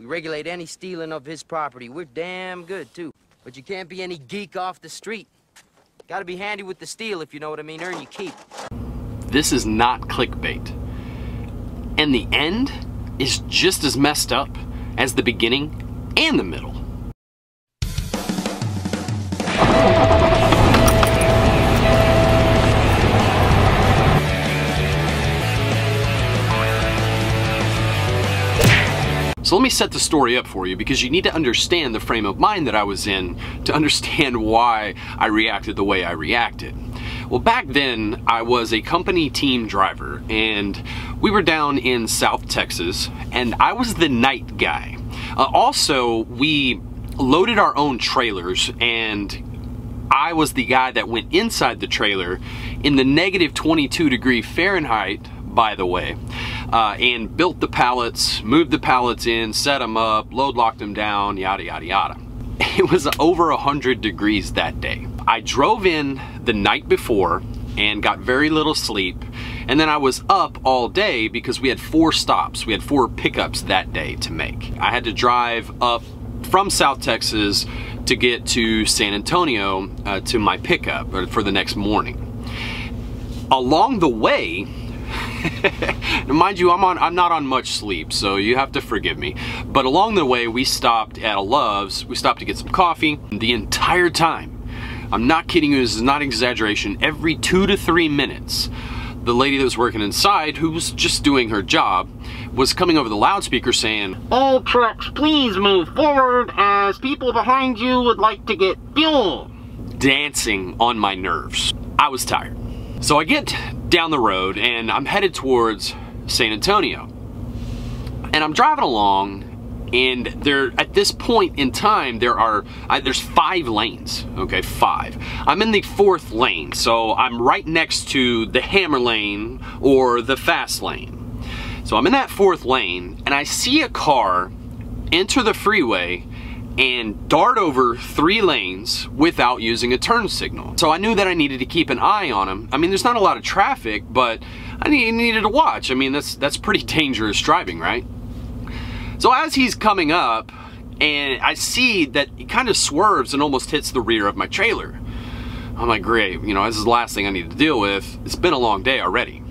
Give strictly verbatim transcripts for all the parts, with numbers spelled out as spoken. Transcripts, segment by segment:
We regulate any stealing of his property. We're damn good, too. But you can't be any geek off the street. Gotta be handy with the steal, if you know what I mean. Earn your keep. This is not clickbait. And the end is just as messed up as the beginning and the middle. So let me set the story up for you, because you need to understand the frame of mind that I was in to understand why I reacted the way I reacted. Well, back then I was a company team driver, and we were down in South Texas, and I was the night guy. Uh, also, we loaded our own trailers, and I was the guy that went inside the trailer in the negative twenty-two degree Fahrenheit, by the way, uh, and built the pallets, moved the pallets in, set them up, load locked them down, yada, yada, yada. It was over one hundred degrees that day. I drove in the night before and got very little sleep, and then I was up all day because we had four stops. We had four pickups that day to make. I had to drive up from South Texas to get to San Antonio uh, to my pickup for the next morning. Along the way, mind you, I'm on I'm not on much sleep, so you have to forgive me. But along the way, we stopped at a Love's. We stopped to get some coffee. The entire time, I'm not kidding you, this is not exaggeration, every two to three minutes, the lady that was working inside, who was just doing her job, was coming over the loudspeaker saying, "All trucks, please move forward as people behind you would like to get fuel." Dancing on my nerves. I was tired. So I get down the road and I'm headed towards San Antonio, and I'm driving along, and there at this point in time there are I, there's five lanes. Okay, five. I'm in the fourth lane, so I'm right next to the hammer lane or the fast lane. So I'm in that fourth lane, and I see a car enter the freeway and dart over three lanes without using a turn signal. So I knew that I needed to keep an eye on him. I mean, there's not a lot of traffic, but I needed to watch. I mean, that's that's pretty dangerous driving, right? So as he's coming up, and I see that he kind of swerves and almost hits the rear of my trailer. I'm like, great, you know, this is the last thing I need to deal with. It's been a long day already.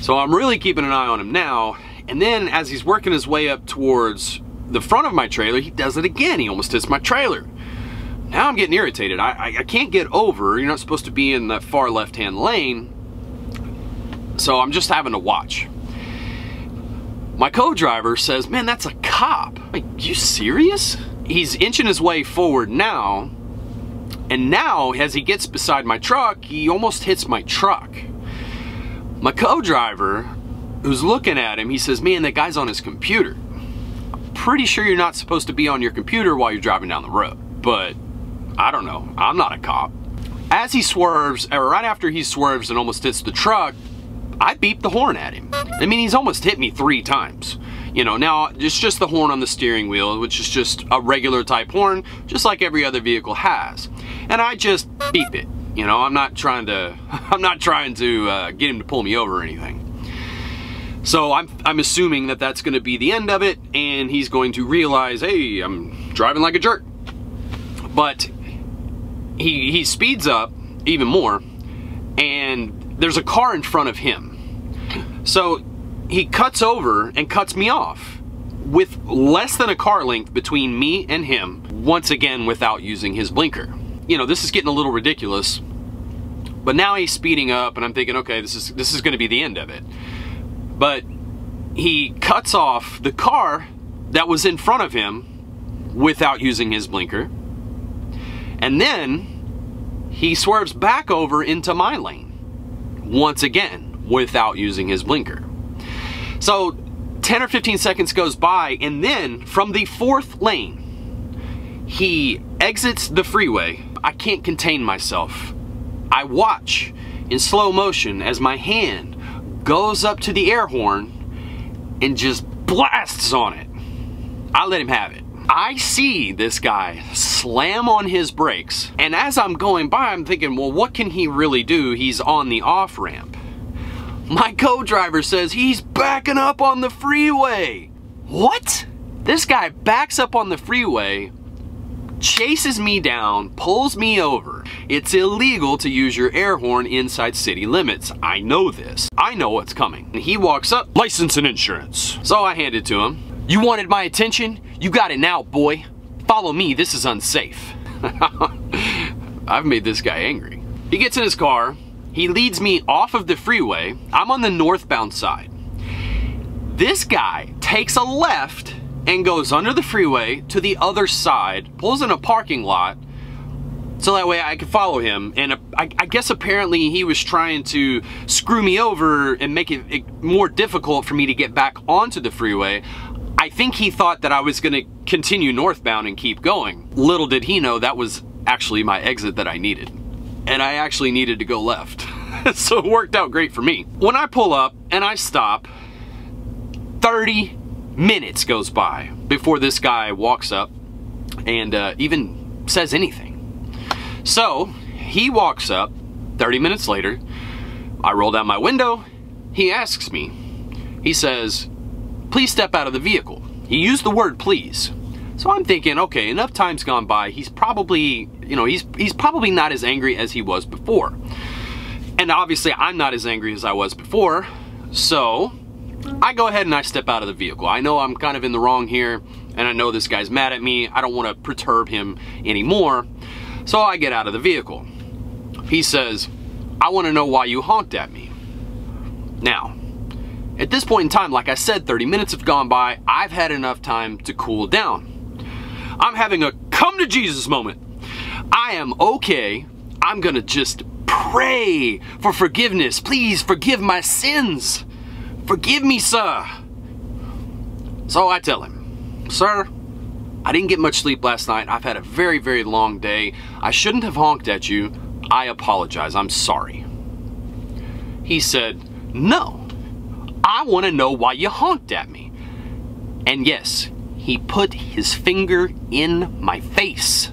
So I'm really keeping an eye on him now. And then as he's working his way up towards the front of my trailer, he does it again. He almost hits my trailer. Now I'm getting irritated. I, I, I can't get over. You're not supposed to be in that far left-hand lane. So I'm just having to watch. My co-driver says, "Man, that's a cop." I'm like, "You serious?" He's inching his way forward now. And now, as he gets beside my truck, he almost hits my truck. My co-driver, who's looking at him, he says, "Man, that guy's on his computer. Pretty sure you're not supposed to be on your computer while you're driving down the road, but I don't know, I'm not a cop." As he swerves, or right after he swerves and almost hits the truck, I beep the horn at him. I mean, he's almost hit me three times. You know, now it's just the horn on the steering wheel, which is just a regular type horn, just like every other vehicle has. And I just beep it. You know, I'm not trying to, I'm not trying to uh, get him to pull me over or anything. So I'm, I'm assuming that that's gonna be the end of it, and he's going to realize, hey, I'm driving like a jerk. But he, he speeds up even more, and there's a car in front of him. So he cuts over and cuts me off with less than a car length between me and him, once again without using his blinker. You know, this is getting a little ridiculous, but now he's speeding up, and I'm thinking, okay, this is, this is gonna be the end of it. But he cuts off the car that was in front of him without using his blinker, and then he swerves back over into my lane once again without using his blinker. So ten or fifteen seconds goes by, and then from the fourth lane he exits the freeway. I can't contain myself. I watch in slow motion as my hand goes up to the air horn and just blasts on it. I let him have it. I see this guy slam on his brakes, and as I'm going by, I'm thinking, well, what can he really do? He's on the off-ramp. My co-driver says, "He's backing up on the freeway." What? This guy backs up on the freeway, chases me down, pulls me over. It's illegal to use your air horn inside city limits. I know this. I know what's coming. And he walks up, license and insurance. So I hand it to him. You wanted my attention? You got it now, boy. Follow me, this is unsafe. I've made this guy angry. He gets in his car. He leads me off of the freeway. I'm on the northbound side. This guy takes a left and goes under the freeway to the other side, pulls in a parking lot, so that way I could follow him. And I, I guess apparently he was trying to screw me over and make it, it more difficult for me to get back onto the freeway. I think he thought that I was gonna continue northbound and keep going. Little did he know that was actually my exit that I needed. And I actually needed to go left. So it worked out great for me. When I pull up and I stop, thirty minutes goes by before this guy walks up and uh, even says anything. So he walks up, thirty minutes later, I roll down my window, he asks me, he says, please step out of the vehicle. He used the word please. So I'm thinking, okay, enough time's gone by, he's probably, you know, he's, he's probably not as angry as he was before. And obviously I'm not as angry as I was before, so I go ahead and I step out of the vehicle. I know I'm kind of in the wrong here, and I know this guy's mad at me. I don't want to perturb him anymore. So I get out of the vehicle. He says, I want to know why you honked at me. Now, at this point in time, like I said, thirty minutes have gone by. I've had enough time to cool down. I'm having a come to Jesus moment. I am okay. I'm gonna just pray for forgiveness. Please forgive my sins. Forgive me, sir. So I tell him, sir, I didn't get much sleep last night. I've had a very, very long day. I shouldn't have honked at you. I apologize. I'm sorry. He said, no, I want to know why you honked at me. And yes, he put his finger in my face.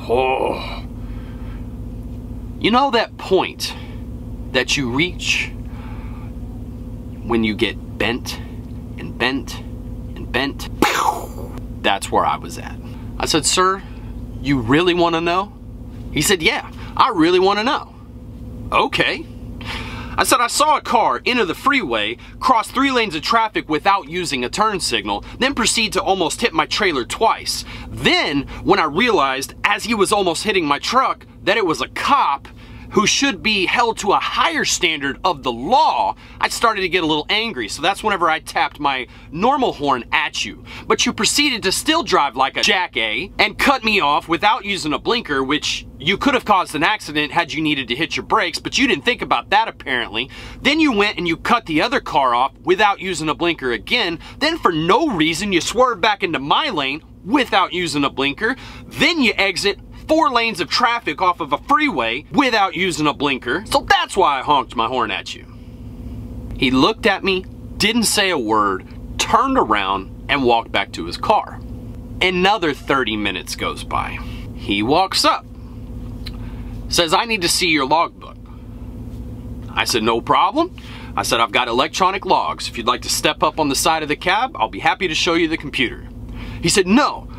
Oh. You know that point that you reach when you get bent and bent and bent? That's where I was at. I said, sir, you really want to know? He said, yeah, I really want to know. Okay. I said, I saw a car enter the freeway, cross three lanes of traffic without using a turn signal, then proceed to almost hit my trailer twice. Then, when I realized, as he was almost hitting my truck, that it was a cop who should be held to a higher standard of the law, I started to get a little angry. So that's whenever I tapped my normal horn at you. But you proceeded to still drive like a jack A and cut me off without using a blinker, which you could have caused an accident had you needed to hit your brakes, but you didn't think about that apparently. Then you went and you cut the other car off without using a blinker again. Then for no reason, you swerved back into my lane without using a blinker. Then you exit four lanes of traffic off of a freeway without using a blinker. So that's why I honked my horn at you. He looked at me, didn't say a word, turned around and walked back to his car. Another thirty minutes goes by. He walks up, says, I need to see your logbook. I said, no problem. I said, I've got electronic logs. If you'd like to step up on the side of the cab, I'll be happy to show you the computer. He said, no.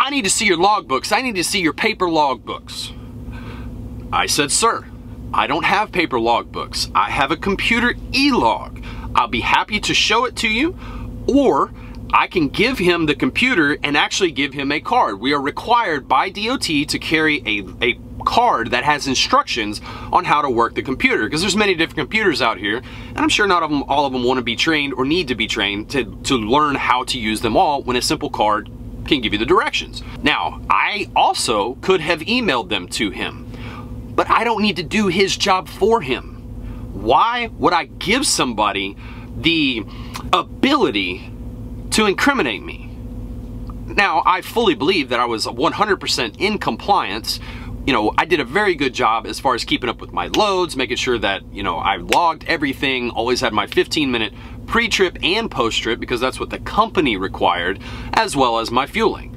I need to see your logbooks. I need to see your paper logbooks. I said, sir, I don't have paper logbooks. I have a computer e-log. I'll be happy to show it to you, or I can give him the computer and actually give him a card. We are required by D O T to carry a, a card that has instructions on how to work the computer, because there's many different computers out here, and I'm sure not of them, all of them want to be trained or need to be trained to, to learn how to use them all, when a simple card can give you the directions. Now, I also could have emailed them to him, but I don't need to do his job for him. Why would I give somebody the ability to incriminate me? Now, I fully believe that I was one hundred percent in compliance. You know, I did a very good job as far as keeping up with my loads, making sure that, you know, I logged everything, always had my fifteen minute pre-trip and post-trip, because that's what the company required, as well as my fueling.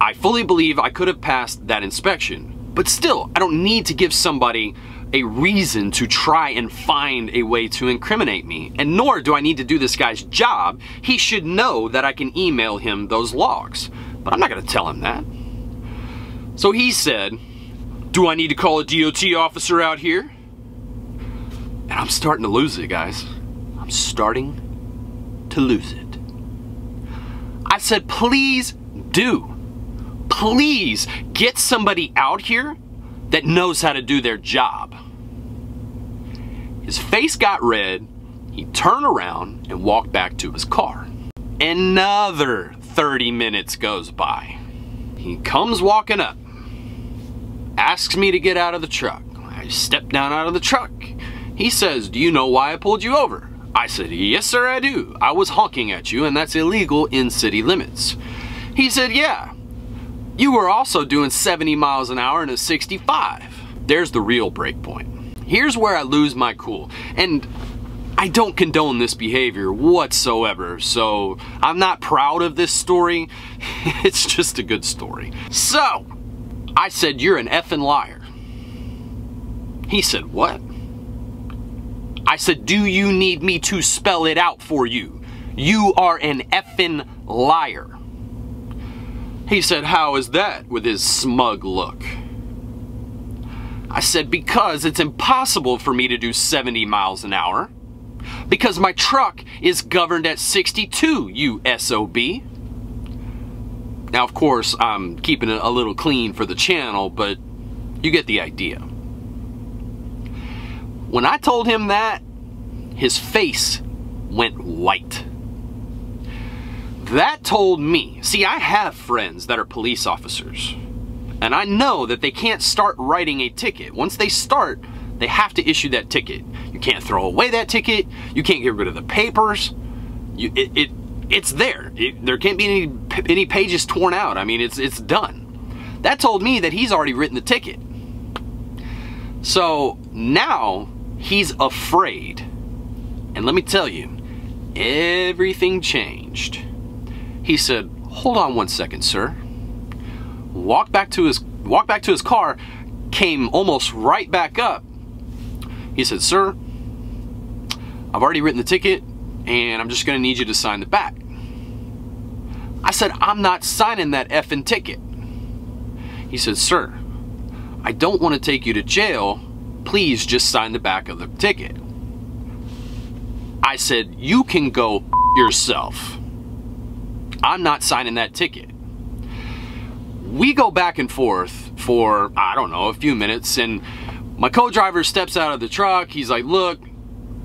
I fully believe I could have passed that inspection, but still, I don't need to give somebody a reason to try and find a way to incriminate me. And nor do I need to do this guy's job. He should know that I can email him those logs. But I'm not going to tell him that. So he said, do I need to call a D O T officer out here? And I'm starting to lose it, guys. I'm starting to lose it. I said, please do. Please get somebody out here that knows how to do their job. His face got red. He turned around and walked back to his car. Another thirty minutes goes by. He comes walking up, asks me to get out of the truck. I step down out of the truck. He says, do you know why I pulled you over? I said, yes, sir, I do. I was honking at you, and that's illegal in city limits. He said, yeah. You were also doing seventy miles an hour in a sixty-five. There's the real break point. Here's where I lose my cool. And I don't condone this behavior whatsoever, so I'm not proud of this story. It's just a good story. So, I said, you're an effing liar. He said, what? I said, do you need me to spell it out for you? You are an effing liar. He said, how is that, with his smug look? I said, because it's impossible for me to do seventy miles an hour. Because my truck is governed at sixty-two, you S O B. Now, of course, I'm keeping it a little clean for the channel, but you get the idea. When I told him that, his face went white. That told me, see, I have friends that are police officers, and I know that they can't start writing a ticket. Once they start, they have to issue that ticket. You can't throw away that ticket. You can't get rid of the papers. You, it, it, it's there. It, there can't be any, any pages torn out. I mean, it's, it's done. That told me that he's already written the ticket. So now he's afraid. And let me tell you, everything changed. He said, hold on one second, sir. Walked back to his, walked back to his car, came almost right back up. He said, sir, I've already written the ticket, and I'm just going to need you to sign the back. I said, I'm not signing that effing ticket. He said, sir, I don't want to take you to jail. Please just sign the back of the ticket. I said, you can go yourself. I'm not signing that ticket. We go back and forth for, I don't know, a few minutes, and my co-driver steps out of the truck. He's like, look,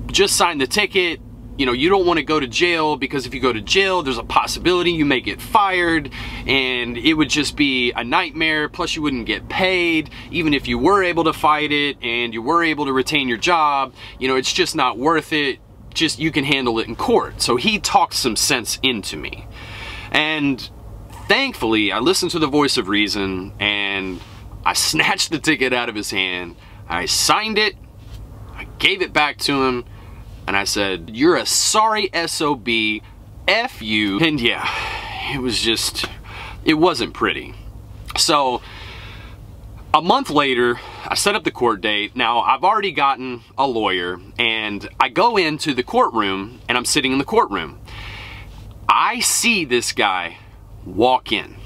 just sign the ticket. You know, you don't want to go to jail, because if you go to jail, there's a possibility you may get fired, and it would just be a nightmare. Plus, you wouldn't get paid, even if you were able to fight it and you were able to retain your job. You know, it's just not worth it. Just, you can handle it in court. So he talked some sense into me. And thankfully, I listened to the voice of reason, and I snatched the ticket out of his hand. I signed it, I gave it back to him, and I said, you're a sorry S O B, F you. And yeah, it was just, it wasn't pretty. So a month later, I set up the court date. Now, I've already gotten a lawyer, and I go into the courtroom, and I'm sitting in the courtroom. I see this guy walk in.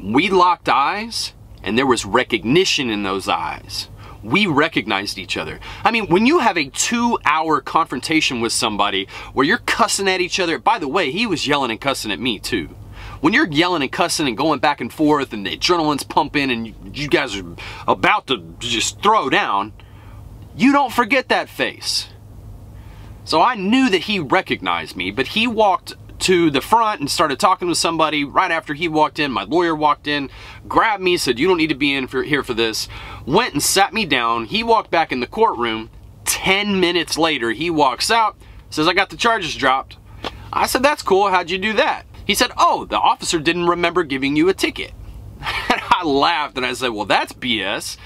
We locked eyes, and there was recognition in those eyes. We recognized each other. I mean, when you have a two-hour confrontation with somebody where you're cussing at each other, by the way, he was yelling and cussing at me too. When you're yelling and cussing and going back and forth, and the adrenaline's pumping, and you guys are about to just throw down, you don't forget that face. So I knew that he recognized me, but he walked to the front and started talking with somebody. Right after he walked in, my lawyer walked in, grabbed me, said, you don't need to be in for, here for this. Went and sat me down. He walked back in the courtroom. Ten minutes later, he walks out, says, I got the charges dropped. I said, that's cool. How'd you do that? He said, oh, the officer didn't remember giving you a ticket. And I laughed, and I said, well, that's B S.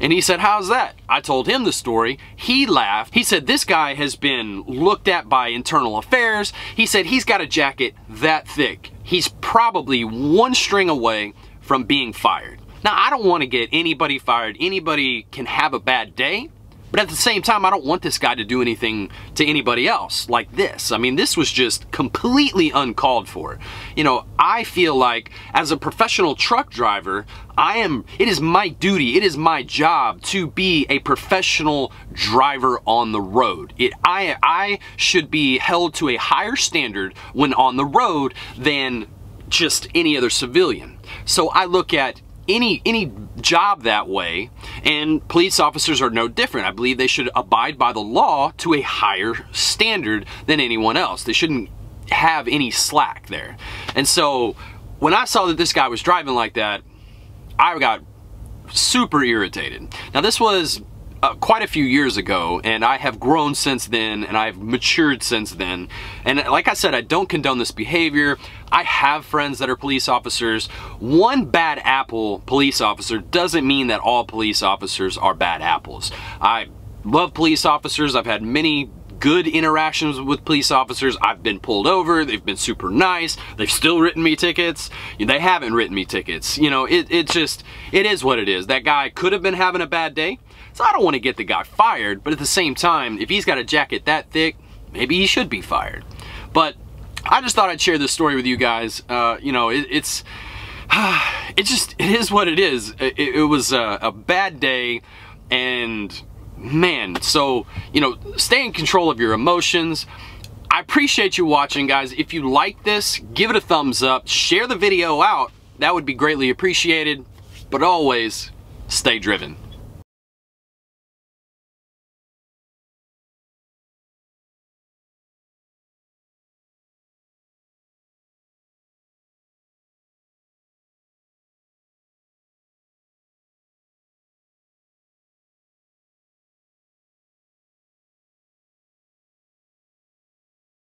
And he said, how's that? I told him the story. He laughed. He said, this guy has been looked at by internal affairs. He said, he's got a jacket that thick. He's probably one string away from being fired. Now, I don't want to get anybody fired. Anybody can have a bad day. But at the same time, I don't want this guy to do anything to anybody else like this. I mean, this was just completely uncalled for. You know, I feel like as a professional truck driver, I am, it is my duty, it is my job to be a professional driver on the road. It, I, I should be held to a higher standard when on the road than just any other civilian. So I look at any any job that way, and police officers are no different. I believe they should abide by the law to a higher standard than anyone else. They shouldn't have any slack there. And so when I saw that this guy was driving like that, I got super irritated. Now, this was Uh, quite a few years ago, and I have grown since then, and I've matured since then. And like I said, I don't condone this behavior. I have friends that are police officers. One bad apple police officer doesn't mean that all police officers are bad apples. I love police officers. I've had many good interactions with police officers. I've been pulled over. They've been super nice. They've still written me tickets. They haven't written me tickets. You know, it, it just, it is what it is. That guy could have been having a bad day. So I don't want to get the guy fired, but at the same time, if he's got a jacket that thick, maybe he should be fired. But I just thought I'd share this story with you guys. Uh, you know, it, it's, it just, it is what it is. It, it was a, a bad day, and man, so, you know, stay in control of your emotions. I appreciate you watching, guys. If you like this, give it a thumbs up, share the video out. That would be greatly appreciated. But always, stay driven.